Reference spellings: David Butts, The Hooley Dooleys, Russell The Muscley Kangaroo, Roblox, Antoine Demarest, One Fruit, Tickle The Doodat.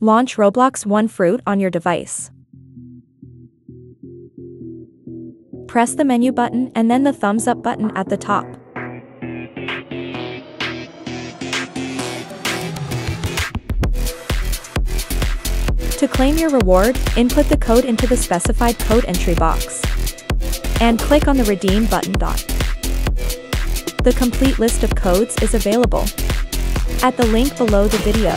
Launch Roblox One Fruit on your device. Press the menu button and then the thumbs up button at the top. To claim your reward, input the code into the specified code entry box and click on the redeem button. The complete list of codes is available at the link below the video.